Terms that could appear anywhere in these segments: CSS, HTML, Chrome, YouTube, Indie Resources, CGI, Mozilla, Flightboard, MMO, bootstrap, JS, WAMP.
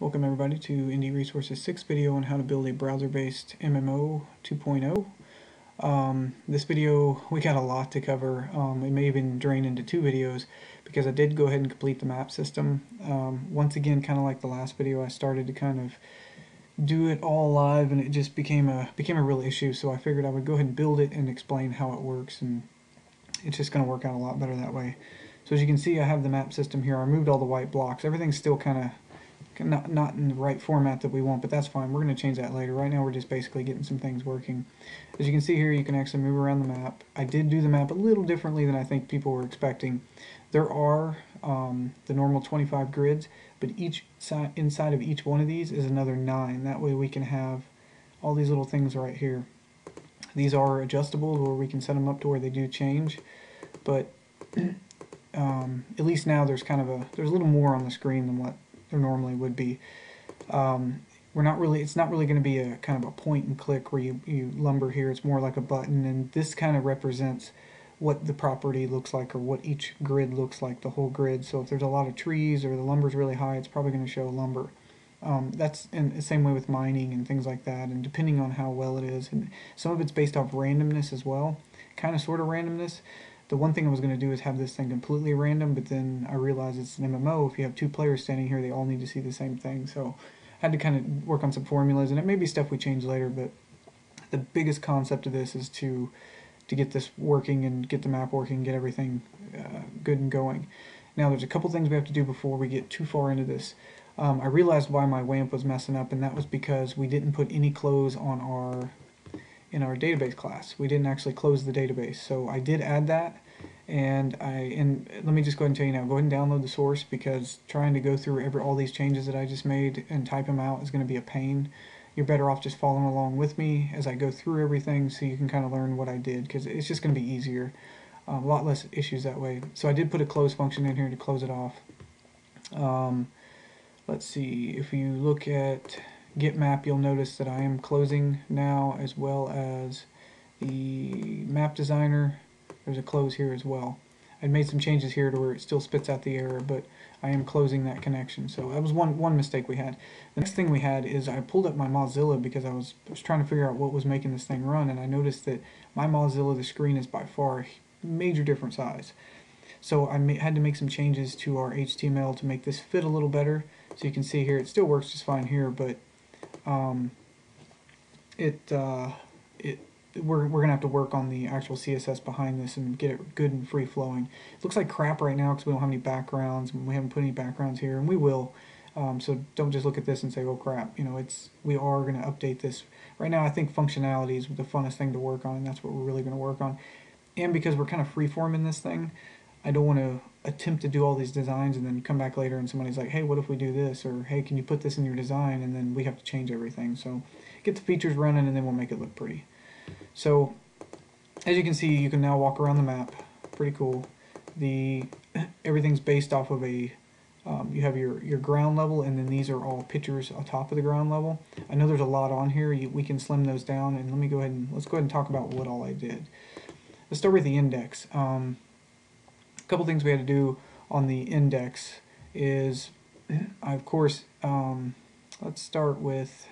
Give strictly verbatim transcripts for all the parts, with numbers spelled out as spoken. Welcome everybody to Indie Resources sixth video on how to build a browser-based M M O two point oh. Um, this video, we got a lot to cover. Um, it may even drain into two videos because I did go ahead and complete the map system. Um, once again, kind of like the last video, I started to kind of do it all live and it just became a, became a real issue, so I figured I would go ahead and build it and explain how it works, and it's just going to work out a lot better that way. So as you can see, I have the map system here. I removed all the white blocks. Everything's still kind of Not, not in the right format that we want, but that's fine. We're going to change that later. Right now we're just basically getting some things working. As you can see here, you can actually move around the map. I did do the map a little differently than I think people were expecting. There are um, the normal twenty-five grids, but each si- inside of each one of these is another nine. That way we can have all these little things right here. These are adjustable, where we can set them up to where they do change, but um, at least now there's kind of a there's a little more on the screen than what there normally would be. Um, we're not really, it's not really going to be a kind of a point and click where you, you lumber here. It's more like a button, and this kind of represents what the property looks like, or what each grid looks like, the whole grid. So if there's a lot of trees or the lumber's really high, it's probably going to show lumber. Um, that's in the same way with mining and things like that, and depending on how well it is. And some of it's based off randomness as well, kind of sort of randomness. The one thing I was going to do is have this thing completely random, but then I realized it's an M M O. If you have two players standing here, they all need to see the same thing. So I had to kind of work on some formulas, and it may be stuff we change later, but the biggest concept of this is to to get this working and get the map working, get everything uh, good and going. Now there's a couple things we have to do before we get too far into this. Um, I realized why my WAMP was messing up, and that was because we didn't put any close on our... in our database class. We didn't actually close the database, so I did add that, and I and let me just go ahead and tell you now, go ahead and download the source, because trying to go through every all these changes that I just made and type them out is going to be a pain. You're better off just following along with me as I go through everything, so you can kind of learn what I did, because it's just going to be easier, um, a lot less issues that way. So I did put a close function in here to close it off. Um, let's see, if you look at Get map, you'll notice that I am closing now, as well as the map designer. There's a close here as well. I made some changes here to where it still spits out the error, but I am closing that connection. So that was one one mistake we had. The next thing we had is I pulled up my Mozilla, because I was, I was trying to figure out what was making this thing run, and I noticed that my Mozilla, the screen is by far a major different size. So I had to make some changes to our H T M L to make this fit a little better. So you can see here, it still works just fine here, but Um, it, uh, it, we're, we're gonna have to work on the actual C S S behind this and get it good and free flowing. It looks like crap right now because we don't have any backgrounds, and we haven't put any backgrounds here, and we will. Um, so don't just look at this and say, oh crap, you know, it's, we are gonna update this. Right now I think functionality is the funnest thing to work on, and that's what we're really gonna work on. And because we're kind of freeform in this thing, I don't want to attempt to do all these designs and then come back later and somebody's like, hey, what if we do this? Or, hey, can you put this in your design? And then we have to change everything. So get the features running, and then we'll make it look pretty. So as you can see, you can now walk around the map. Pretty cool. The everything's based off of a, um, you have your, your ground level, and then these are all pictures on top of the ground level. I know there's a lot on here. You, we can slim those down, and let me go ahead and, let's go ahead and talk about what all I did. Let's start with the index. Um, Couple things we had to do on the index is, I, of course, um, let's start with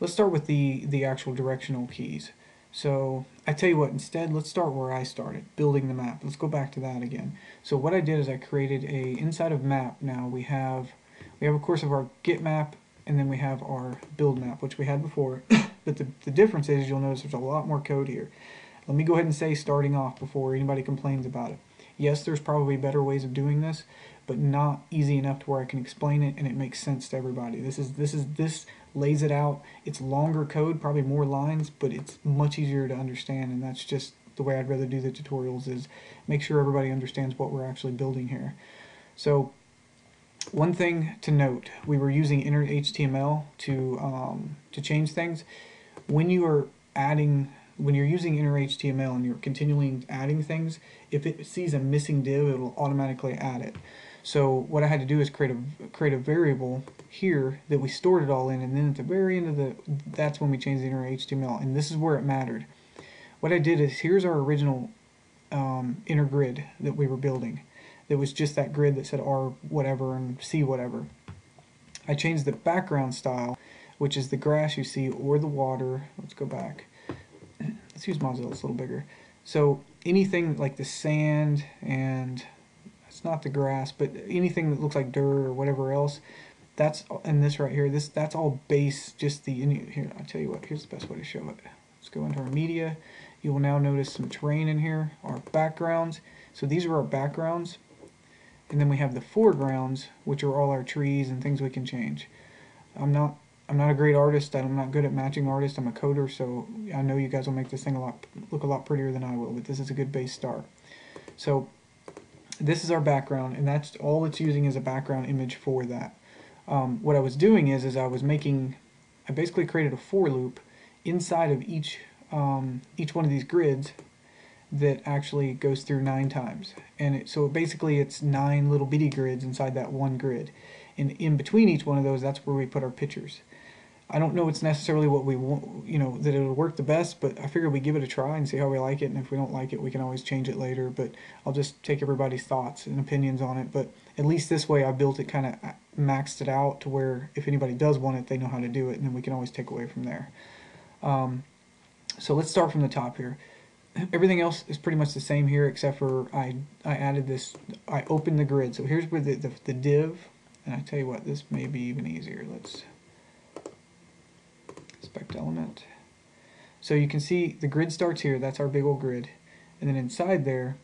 let's start with the the actual directional keys. So I tell you what, instead let's start where I started, building the map. Let's go back to that again. So what I did is I created a inside of map. Now we have we have of course of our get map, and then we have our build map, which we had before. But the the difference is, you'll notice there's a lot more code here. Let me go ahead and say, starting off, before anybody complains about it. Yes, there's probably better ways of doing this, but not easy enough to where I can explain it and it makes sense to everybody. This is this is this lays it out. It's longer code, probably more lines, but it's much easier to understand, and that's just the way I'd rather do the tutorials, is make sure everybody understands what we're actually building here. So one thing to note, we were using inner H T M L to um, to change things. When you are adding When you're using inner H T M L and you're continually adding things, if it sees a missing div, it'll automatically add it. So what I had to do is create a create a variable here that we stored it all in, and then at the very end of the, that's when we changed the inner H T M L, and this is where it mattered. What I did is, here's our original um, inner grid that we were building. That was just that grid that said R whatever and C whatever. I changed the background style, which is the grass you see or the water. Let's go back. Let's use Mozilla, it's a little bigger. So anything like the sand, and it's not the grass, but anything that looks like dirt or whatever else, that's, and this right here, this that's all base, just the, here, I'll tell you what, here's the best way to show it. Let's go into our media. You will now notice some terrain in here, our backgrounds. So these are our backgrounds. And then we have the foregrounds, which are all our trees and things we can change. I'm not I'm not a great artist, and I'm not good at matching artists. I'm a coder, so I know you guys will make this thing a lot look a lot prettier than I will, but this is a good base start. So this is our background, and that's all it's using as a background image for that. Um, what I was doing is, is I was making, I basically created a for loop inside of each, um, each one of these grids that actually goes through nine times. And it, so basically it's nine little bitty grids inside that one grid. And in between each one of those, that's where we put our pictures. I don't know it's necessarily what we want, you know, that it'll work the best, but I figured we give it a try and see how we like it, and if we don't like it, we can always change it later, but I'll just take everybody's thoughts and opinions on it, but at least this way I built it, kind of maxed it out to where if anybody does want it, they know how to do it, and then we can always take away from there. Um, so let's start from the top here. Everything else is pretty much the same here, except for I, I added this, I opened the grid. So here's where the, the, the div, and I tell you what, this may be even easier. Let's... element. So you can see the grid starts here, that's our big old grid, and then inside there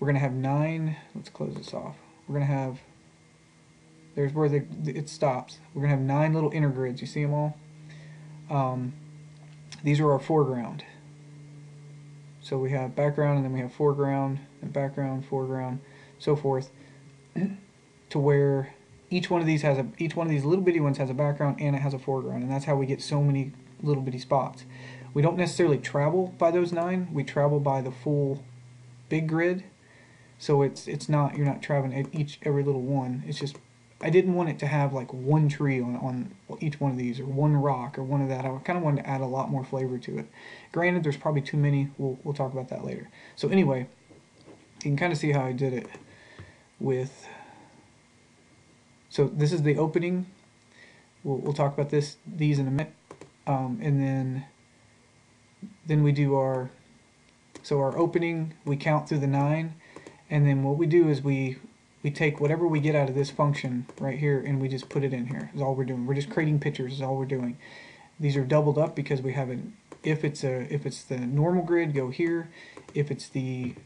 we're gonna have nine, let's close this off, we're gonna have, there's where the, it stops, we're gonna have nine little inner grids, you see them all? Um, these are our foreground. So we have background, and then we have foreground, and background, foreground, so forth, to where each one of these has a, each one of these little bitty ones has a background and it has a foreground, and that's how we get so many little bitty spots. We don't necessarily travel by those nine, we travel by the full big grid, so it's it's not, you're not traveling at each every little one. It's just I didn't want it to have like one tree on, on each one of these, or one rock, or one of that. I kind of wanted to add a lot more flavor to it. Granted, there's probably too many, we'll, we'll talk about that later. So anyway, you can kind of see how I did it with, so this is the opening, we'll, we'll talk about this, these in a minute. Um, and then then we do our, so our opening, we count through the nine, and then what we do is we we take whatever we get out of this function right here and we just put it in here. Is all we're doing. We're just creating pictures is all we're doing. These are doubled up because we have an, if it's a if it's the normal grid, go here. If it's the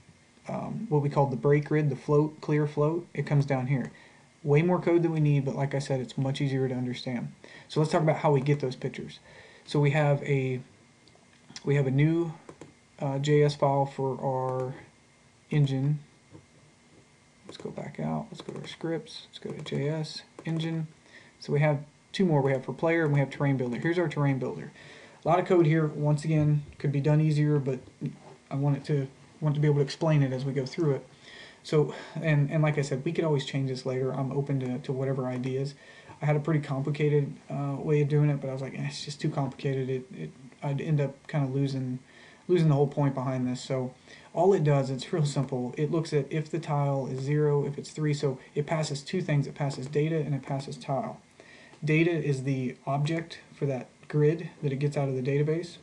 um, what we call the break grid, the float, clear float, it comes down here. Way more code than we need, but like I said, it's much easier to understand. So let's talk about how we get those pictures. So we have a we have a new uh, J S file for our engine. Let's go back out. Let's go to our scripts. Let's go to J S engine. So we have two more. We have for player and we have terrain builder. Here's our terrain builder. A lot of code here. Once again, could be done easier, but I want it to want to be able to explain it as we go through it. So, and, and like I said, we could always change this later. I'm open to, to whatever ideas. I had a pretty complicated uh, way of doing it, but I was like, eh, it's just too complicated. It, it, I'd end up kind of losing losing the whole point behind this. So all it does, it's real simple. It looks at if the tile is zero, if it's three. So it passes two things. It passes data and it passes tile. Data is the object for that grid that it gets out of the database.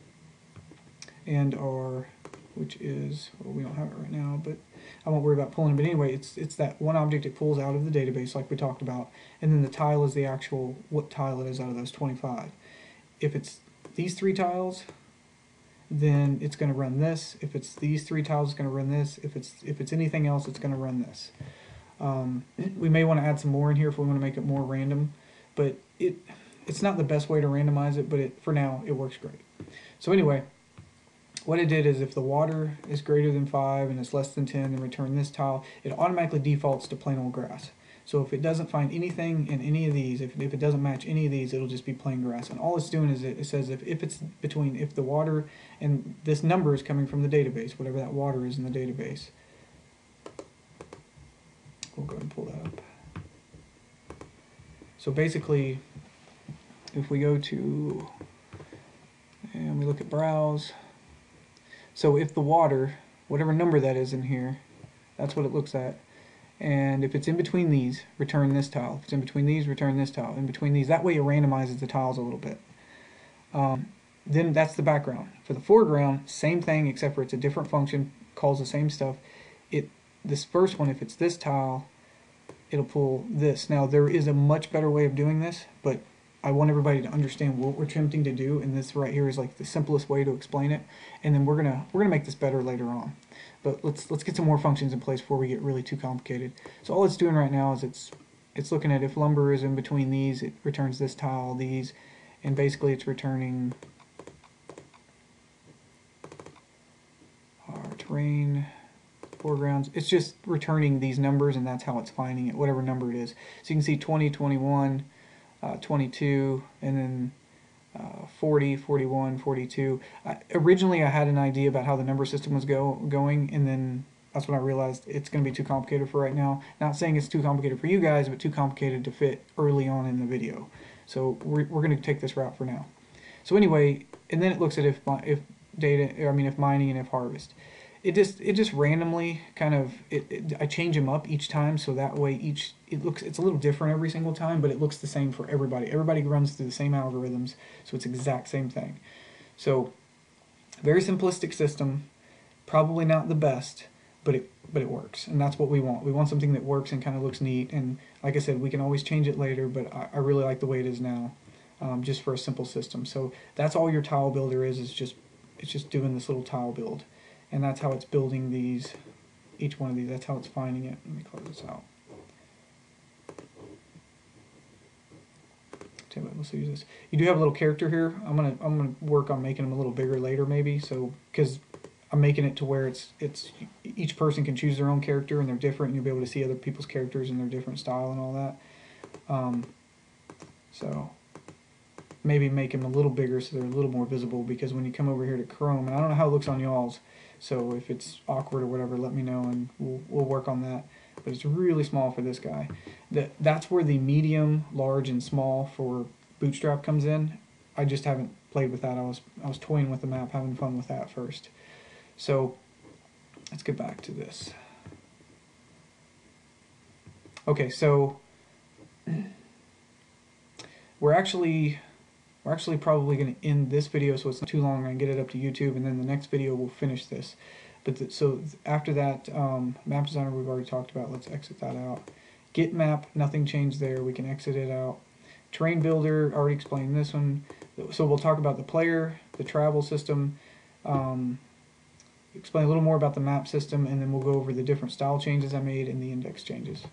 And our, which is, well, we don't have it right now, but I won't worry about pulling it, but anyway, it's it's that one object it pulls out of the database like we talked about, and then the tile is the actual, what tile it is out of those twenty-five. If it's these three tiles, then it's going to run this. If it's these three tiles, it's going to run this. If it's if it's anything else, it's going to run this. Um, we may want to add some more in here if we want to make it more random, but it it's not the best way to randomize it, but it for now, it works great. So anyway, what it did is if the water is greater than five and it's less than ten, then return this tile. It automatically defaults to plain old grass. So if it doesn't find anything in any of these, if, if it doesn't match any of these, it'll just be plain grass. And all it's doing is it, it says if, if it's between, if the water and this number is coming from the database, whatever that water is in the database. We'll go ahead and pull that up. So basically, if we go to, and we look at browse, so if the water, whatever number that is in here, that's what it looks at. And if it's in between these, return this tile. If it's in between these, return this tile. In between these, that way it randomizes the tiles a little bit. Um, then that's the background. For the foreground, same thing, except for it's a different function, calls the same stuff. It this first one, if it's this tile, it'll pull this. Now there is a much better way of doing this, but I want everybody to understand what we're attempting to do, and this right here is like the simplest way to explain it. And then we're gonna we're gonna make this better later on. But let's let's get some more functions in place before we get really too complicated. So all it's doing right now is it's it's looking at if lumber is in between these, it returns this tile, these, and basically it's returning our terrain, foregrounds. It's just returning these numbers, and that's how it's finding it, whatever number it is. So you can see twenty, twenty-one. Uh, twenty-two, and then uh, forty, forty-one, forty-two. I, originally I had an idea about how the number system was go, going, and then that's when I realized it's going to be too complicated for right now. Not saying it's too complicated for you guys, but too complicated to fit early on in the video. So we're, we're going to take this route for now. So anyway, and then it looks at if if data, I mean if mining and if harvest. It just it just randomly kind of it, it, I change them up each time, so that way each it looks it's a little different every single time, but it looks the same for everybody. Everybody runs through the same algorithms, so it's exact same thing. So very simplistic system, probably not the best, but it but it works, and that's what we want. We want something that works and kind of looks neat. And like I said, we can always change it later, but I, I really like the way it is now, um, just for a simple system. So that's all your tile builder is. Is just it's just doing this little tile build. And that's how it's building these, each one of these. That's how it's finding it. Let me close this out. Let's use this. You do have a little character here. I'm gonna I'm gonna work on making them a little bigger later, maybe. So because I'm making it to where it's it's each person can choose their own character, and they're different, and you'll be able to see other people's characters and their different style and all that. Um, so. Maybe make them a little bigger so they're a little more visible, because when you come over here to Chrome, and I don't know how it looks on y'all's, so if it's awkward or whatever, let me know and we'll, we'll work on that. But it's really small for this guy. That that's where the medium, large, and small for Bootstrap comes in. I just haven't played with that. I was I was toying with the map, having fun with that first. So let's get back to this. Okay, so we're actually. We're actually probably going to end this video so it's not too long. I can get it up to YouTube, and then the next video we'll finish this. But the, so after that, um, map designer we've already talked about. Let's exit that out. Get map, nothing changed there. We can exit it out. Terrain builder, already explained this one. So we'll talk about the player, the travel system, um, explain a little more about the map system, and then we'll go over the different style changes I made and the index changes.